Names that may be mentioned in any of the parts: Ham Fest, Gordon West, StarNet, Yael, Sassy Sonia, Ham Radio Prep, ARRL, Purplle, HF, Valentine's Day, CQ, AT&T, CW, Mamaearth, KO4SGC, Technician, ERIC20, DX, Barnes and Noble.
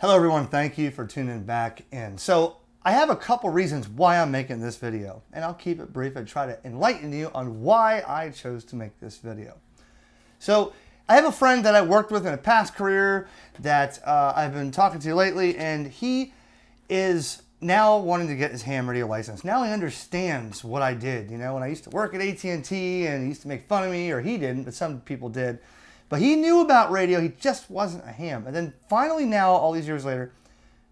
Hello everyone, thank you for tuning back in. So I have a couple reasons why I'm making this video, and I'll keep it brief and try to enlighten you on why I chose to make this video. So I have a friend that I worked with in a past career that I've been talking to lately, and he is now wanting to get his ham radio license. Now he understands what I did, you know, when I used to work at AT&T and he used to make fun of me, or he didn't, but some people did. But he knew about radio, he just wasn't a ham. And then finally now, all these years later,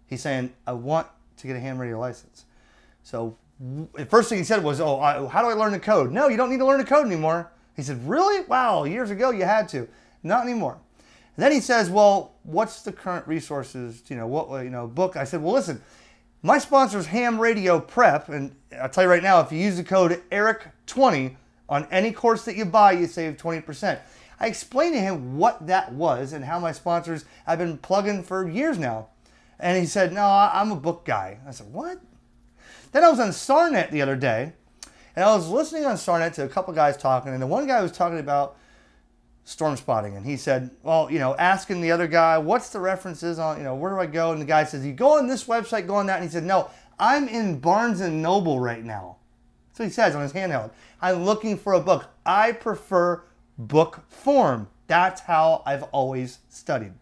he's saying, I want to get a ham radio license. So the first thing he said was, how do I learn the code? No, you don't need to learn the code anymore. He said, really? Wow, years ago you had to. Not anymore. And then he says, well, what's the current resources, you know, what, you know, book? I said, well, listen, my sponsor is Ham Radio Prep, and I'll tell you right now, if you use the code ERIC20 on any course that you buy, you save 20%. I explained to him what that was and how my sponsors I've been plugging for years now. And he said, no, I'm a book guy. I said, what? Then I was on StarNet the other day, and I was listening on StarNet to a couple guys talking, and the one guy was talking about storm spotting, and he said, well, you know, asking the other guy, what's the references on, you know, where do I go? And the guy says, you go on this website, go on that. And he said, no, I'm in Barnes and Noble right now. That's what he says on his handheld. I'm looking for a book. I prefer book form. That's how I've always studied.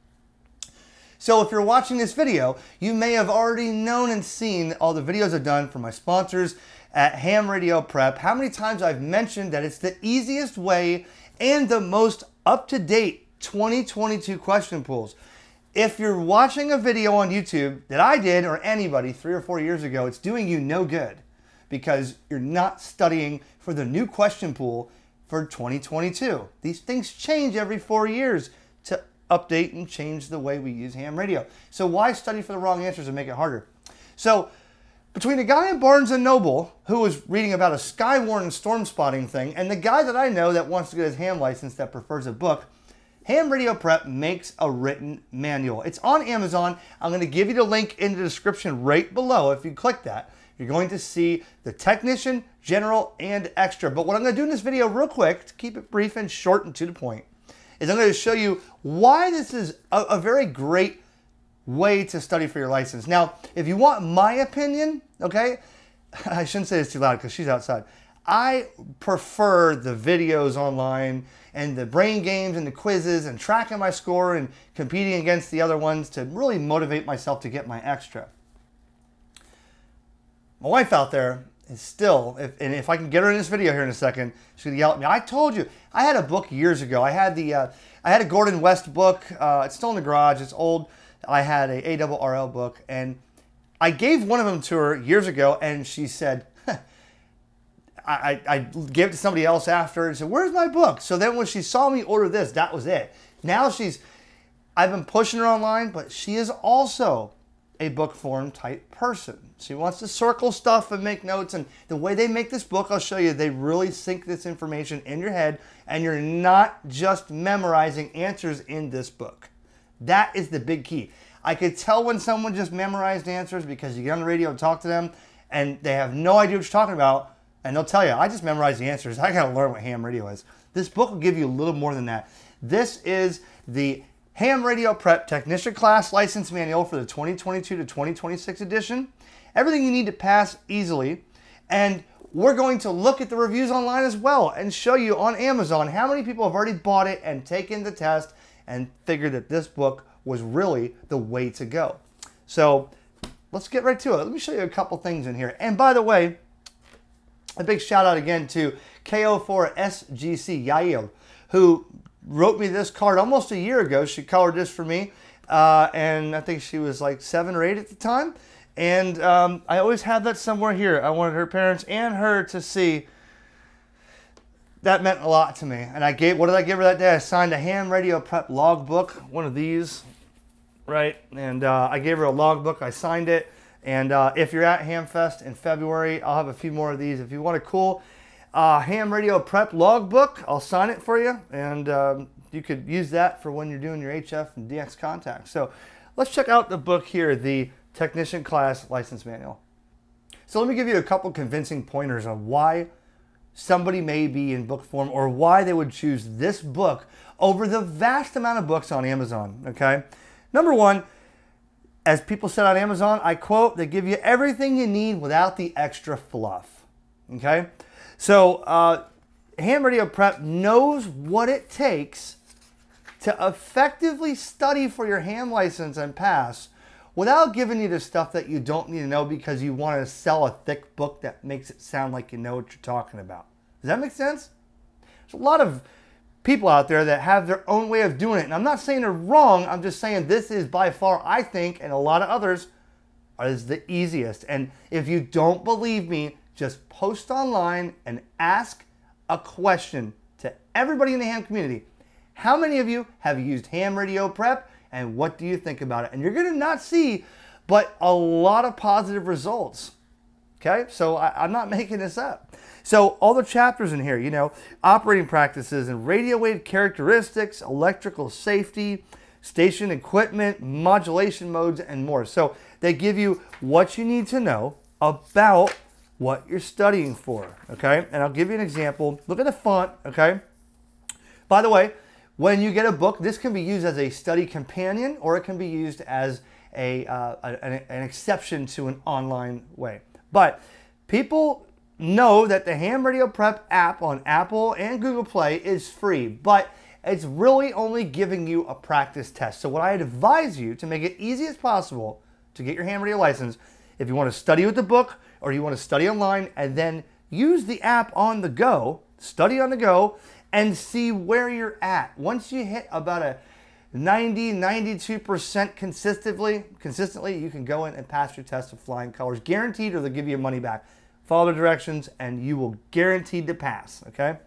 So if you're watching this video, you may have already known and seen all the videos I've done for my sponsors at Ham Radio Prep, how many times I've mentioned that it's the easiest way and the most up-to-date 2022 question pools. If you're watching a video on YouTube that I did or anybody 3 or 4 years ago, it's doing you no good because you're not studying for the new question pool for 2022. These things change every 4 years to update and change the way we use ham radio. So why study for the wrong answers and make it harder? So between a guy at Barnes and Noble who was reading about a sky warning storm spotting thing and the guy that I know that wants to get his ham license that prefers a book, Ham Radio Prep makes a written manual. It's on Amazon. I'm going to give you the link in the description right below. If you click that, you're going to see the technician, general, and extra. But what I'm going to do in this video real quick, to keep it brief and short and to the point, is I'm going to show you why this is a very great way to study for your license. Now, if you want my opinion, okay, I shouldn't say this too loud because she's outside. I prefer the videos online and the brain games and the quizzes and tracking my score and competing against the other ones to really motivate myself to get my extra. My wife out there is still, and if I can get her in this video here in a second, she's gonna yell at me. I told you, I had a book years ago. I had a Gordon West book. It's still in the garage. It's old. I had a ARRL book, and I gave one of them to her years ago, and she said, I gave it to somebody else after, and said, where's my book? So then when she saw me order this, that was it. Now I've been pushing her online, but she is also a book form type person. She wants to circle stuff and make notes, and the way they make this book, I'll show you, they really sink this information in your head, and you're not just memorizing answers in this book. That is the big key. I could tell when someone just memorized answers because you get on the radio and talk to them and they have no idea what you're talking about, and they'll tell you, I just memorized the answers. I gotta learn what ham radio is. This book will give you a little more than that. This is the Ham Radio Prep Technician Class License Manual for the 2022 to 2026 edition. Everything you need to pass easily. And we're going to look at the reviews online as well and show you on Amazon how many people have already bought it and taken the test and figured that this book was really the way to go. So let's get right to it. Let me show you a couple things in here. And by the way, a big shout out again to KO4SGC, Yael, who wrote me this card almost a year ago. She colored this for me, and I think she was like 7 or 8 at the time. And I always have that somewhere here. I wanted her parents and her to see. That meant a lot to me. And I gave, what did I give her that day? I signed a Ham Radio Prep logbook, one of these, right? And I gave her a logbook, I signed it. And if you're at Ham Fest in February, I'll have a few more of these. If you want a cool Ham Radio Prep logbook, I'll sign it for you. And you could use that for when you're doing your HF and DX contacts. So let's check out the book here, the Technician Class License Manual. So let me give you a couple convincing pointers on why somebody may be in book form or why they would choose this book over the vast amount of books on Amazon, okay? Number one, As people said on Amazon, I quote, they give you everything you need without the extra fluff, okay? So Ham Radio Prep knows what it takes to effectively study for your ham license and pass without giving you the stuff that you don't need to know because you want to sell a thick book that makes it sound like you know what you're talking about. Does that make sense? There's a lot of people out there that have their own way of doing it. And I'm not saying they're wrong. I'm just saying this is by far, I think, and a lot of others, is the easiest. And if you don't believe me, just post online and ask a question to everybody in the ham community. How many of you have used Ham Radio Prep and what do you think about it? And you're gonna not see, but a lot of positive results. Okay, so I'm not making this up. So all the chapters in here, you know, operating practices and radio wave characteristics, electrical safety, station equipment, modulation modes, and more. So they give you what you need to know about what you're studying for, okay? And I'll give you an example. Look at the font, okay? By the way, when you get a book, this can be used as a study companion or it can be used as an exception to an online way. But people know that the Ham Radio Prep app on Apple and Google Play is free, but it's really only giving you a practice test. So what I advise you to make it easy as possible to get your ham radio license, if you want to study with the book or you want to study online and then use the app on the go, study on the go, and see where you're at. Once you hit about a 92% consistently, you can go in and pass your test with flying colors. Guaranteed, or they'll give you your money back. Follow the directions and you will guaranteed to pass, okay?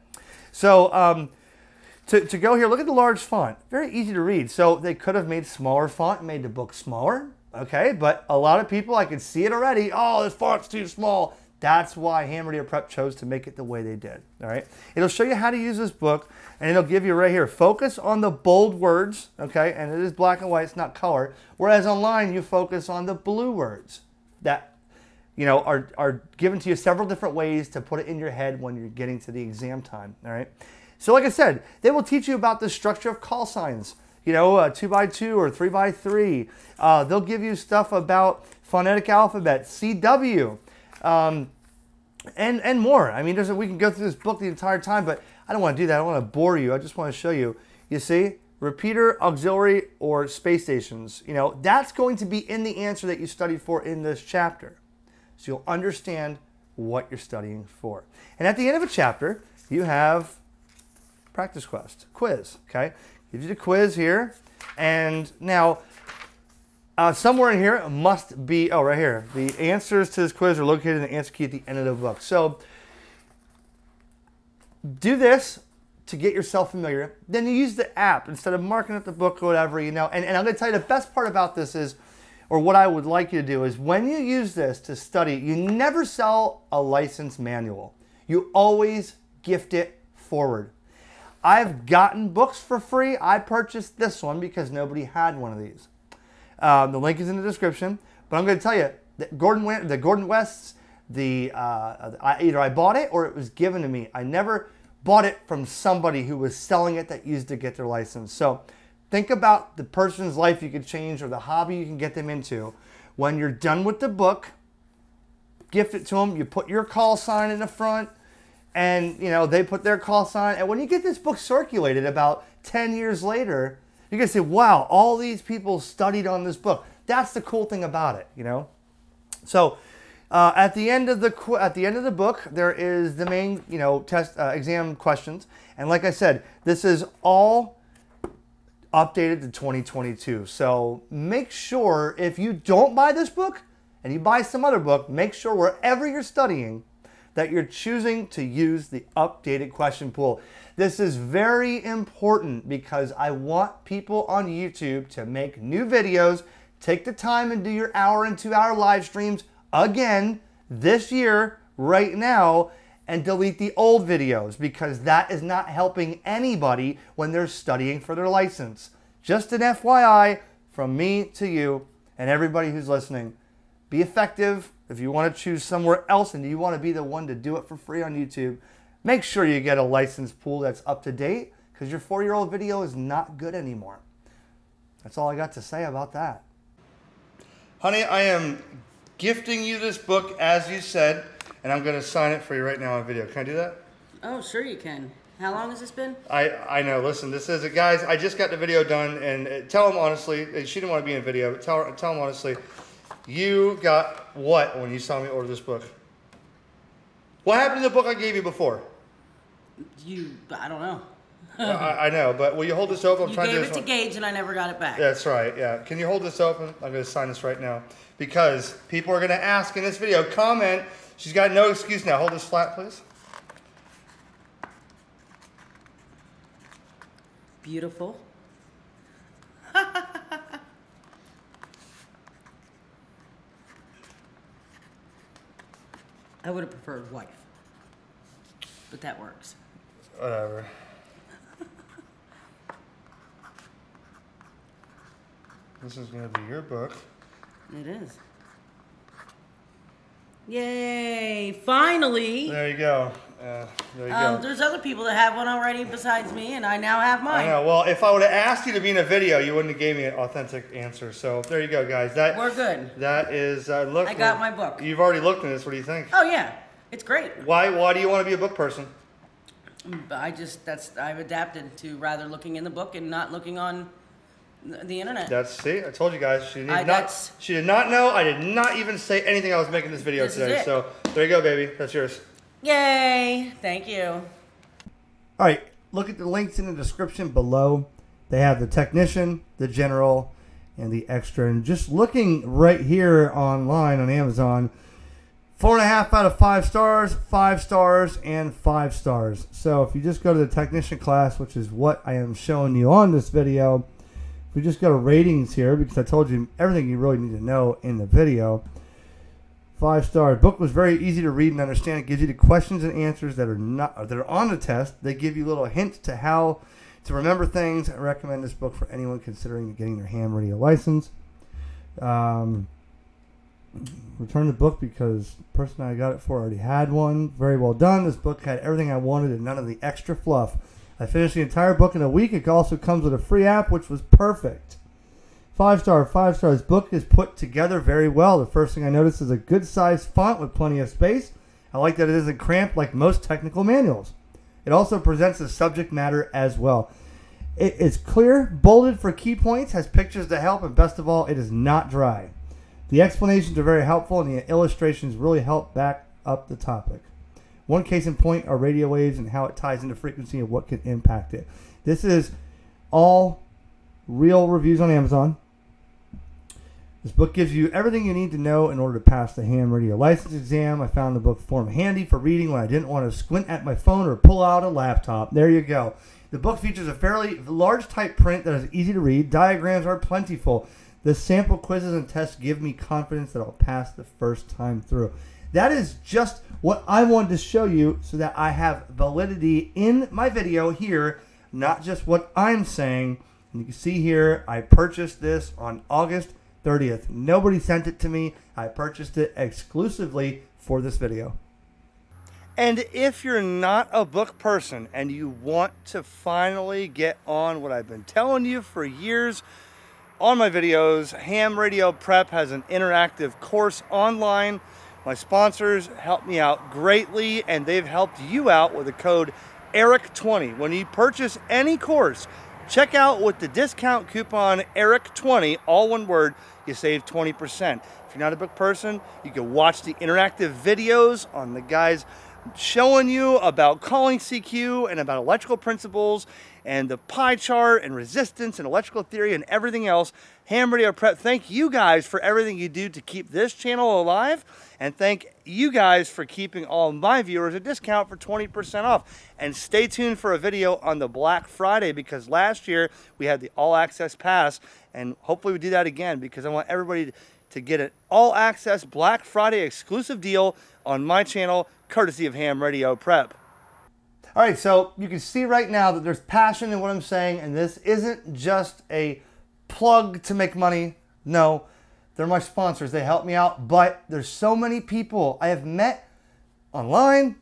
So to go here, look at the large font. Very easy to read. So they could have made smaller font and made the book smaller, okay? But a lot of people, I could see it already. Oh, this font's too small. That's why Ham Radio Prep chose to make it the way they did, all right? It'll show you how to use this book, and it'll give you right here, focus on the bold words, okay? And it is black and white, it's not color. Whereas online, you focus on the blue words that, you know, are given to you several different ways to put it in your head when you're getting to the exam time, all right? So like I said, they will teach you about the structure of call signs, you know, 2x2 or 3x3. They'll give you stuff about phonetic alphabet, CW, and more. I mean, we can go through this book the entire time, but I don't want to do that. I don't want to bore you. I just want to show you. You see, repeater, auxiliary, or space stations. You know, that's going to be in the answer that you studied for in this chapter. So you'll understand what you're studying for. And at the end of a chapter, you have practice quiz, okay? Gives you the quiz here. And now, somewhere in here must be, oh, right here. The answers to this quiz are located in the answer key at the end of the book. So do this to get yourself familiar. Then you use the app instead of marking up the book or whatever, you know. And I'm going to tell you the best part about this is, or what I would like you to do is when you use this to study, you never sell a license manual. You always gift it forward. I've gotten books for free. I purchased this one because nobody had one of these. The link is in the description, but I'm going to tell you that Gordon West's, either I bought it or it was given to me. I never bought it from somebody who was selling it that used to get their license. So think about the person's life you could change or the hobby you can get them into. When you're done with the book, gift it to them. You put your call sign in the front and, you know, they put their call sign. And when you get this book circulated about 10 years later, you're going to say, wow, all these people studied on this book. That's the cool thing about it, you know? So at the end of the book, there is the main, you know, test exam questions. And like I said, this is all updated to 2022. So make sure if you don't buy this book and you buy some other book, make sure wherever you're studying that you're choosing to use the updated question pool. This is very important because I want people on YouTube to make new videos, take the time and do your hour and 2 hour live streams again this year, right now, and delete the old videos because that is not helping anybody when they're studying for their license. Just an FYI from me to you and everybody who's listening. Be effective. If you want to choose somewhere else and you want to be the one to do it for free on YouTube, make sure you get a license pool that's up to date because your 4-year-old video is not good anymore. That's all I got to say about that. Honey, I am gifting you this book, as you said, and I'm going to sign it for you right now on video. Can I do that? Oh, sure you can. How long has this been? I know. Listen, this is it. Guys, I just got the video done, and tell them honestly. She didn't want to be in video, but tell them honestly. You got what when you saw me order this book? What happened to the book I gave you before? I don't know. I know, but will you hold this open? I'm trying to do this. You gave it to Gage, and I never got it back. That's right, yeah. Can you hold this open? I'm going to sign this right now because people are going to ask in this video. Comment. She's got no excuse now. Hold this flat, please. Beautiful. I would have preferred wife, but that works. Whatever. This is going to be your book. It is. Yay! Finally. There you go. There you go. There's other people that have one already besides me, and I now have mine. I know. Well, if I would have asked you to be in a video, you wouldn't have gave me an authentic answer. So there you go, guys. We're good. That is. Look. I got my book. You've already looked at this. What do you think? Oh yeah, it's great. Why do you want to be a book person? I've adapted to rather looking in the book and not looking on the internet. See, I told you guys, she did not know. I did not even say anything. I was making this video today. So there you go, baby. That's yours. Yay. Thank you. All right. Look at the links in the description below. They have the technician, the general, and the extra. And just looking right here online on Amazon, 4.5 out of 5 stars, 5 stars, and 5 stars. So if you just go to the technician class, which is what I am showing you on this video, we just go to ratings here because I told you everything you really need to know in the video. 5 stars. Book was very easy to read and understand. It gives you the questions and answers that are on the test. They give you little hints to how to remember things. I recommend this book for anyone considering getting their ham radio license. Return the book because the person I got it for already had one. Very well done. This book had everything I wanted and none of the extra fluff. I finished the entire book in a week. It also comes with a free app, which was perfect. 5 star, 5 star. This book is put together very well. The first thing I noticed is a good-sized font with plenty of space. I like that it isn't cramped like most technical manuals. It also presents the subject matter as well. It is clear, bolded for key points, has pictures to help, and best of all, it is not dry. The explanations are very helpful, and the illustrations really help back up the topic. One case in point are radio waves and how it ties into frequency and what can impact it. This is all real reviews on Amazon. This book gives you everything you need to know in order to pass the ham radio license exam. I found the book form handy for reading when I didn't want to squint at my phone or pull out a laptop. There you go. The book features a fairly large type print that is easy to read. Diagrams are plentiful. The sample quizzes and tests give me confidence that I'll pass the first time through. That is just what I wanted to show you so that I have validity in my video here, not just what I'm saying. And you can see here, I purchased this on August 30th. Nobody sent it to me. I purchased it exclusively for this video. And if you're not a book person and you want to finally get on what I've been telling you for years on my videos, Ham Radio Prep has an interactive course online. My sponsors helped me out greatly, and they've helped you out with the code ERIC20. When you purchase any course, check out with the discount coupon ERIC20, all one word, you save 20%. If you're not a book person, you can watch the interactive videos on the guys showing you about calling CQ and about electrical principles and the pie chart and resistance and electrical theory and everything else. Ham Radio Prep, thank you guys for everything you do to keep this channel alive, and thank you guys for keeping all my viewers a discount for 20% off. And stay tuned for a video on the Black Friday, because last year we had the All Access Pass, and hopefully we do that again because I want everybody to get an All Access Black Friday exclusive deal on my channel, courtesy of Ham Radio Prep. All right, so you can see right now that there's passion in what I'm saying, and this isn't just a plug to make money. No, they're my sponsors. They help me out, but there's so many people I have met online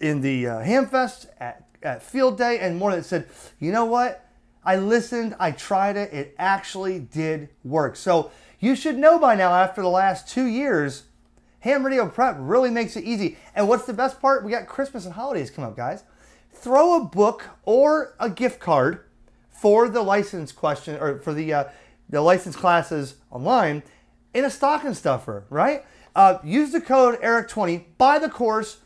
in the Ham Fest, at Field Day, and more that said, you know what? I listened, I tried it, it actually did work. So You should know by now, after the last 2 years, Ham Radio Prep really makes it easy. And what's the best part? We got Christmas and holidays coming up, guys. Throw a book or a gift card for the license question, or for the license classes online, in a stocking stuffer, right? Use the code ERIC20, buy the course,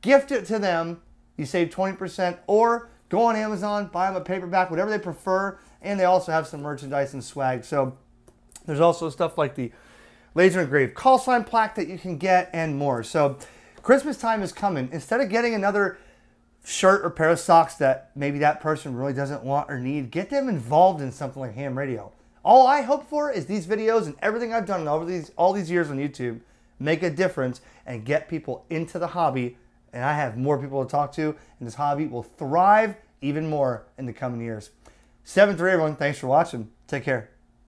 gift it to them, you save 20%, or go on Amazon, buy them a paperback, whatever they prefer, and they also have some merchandise and swag. So there's also stuff like the laser engraved call sign plaque that you can get and more. So Christmas time is coming. Instead of getting another shirt or pair of socks that maybe that person really doesn't want or need, get them involved in something like ham radio. All I hope for is these videos and everything I've done over all these years on YouTube make a difference and get people into the hobby, and I have more people to talk to, and this hobby will thrive even more in the coming years. 7-3, everyone. Thanks for watching. Take care.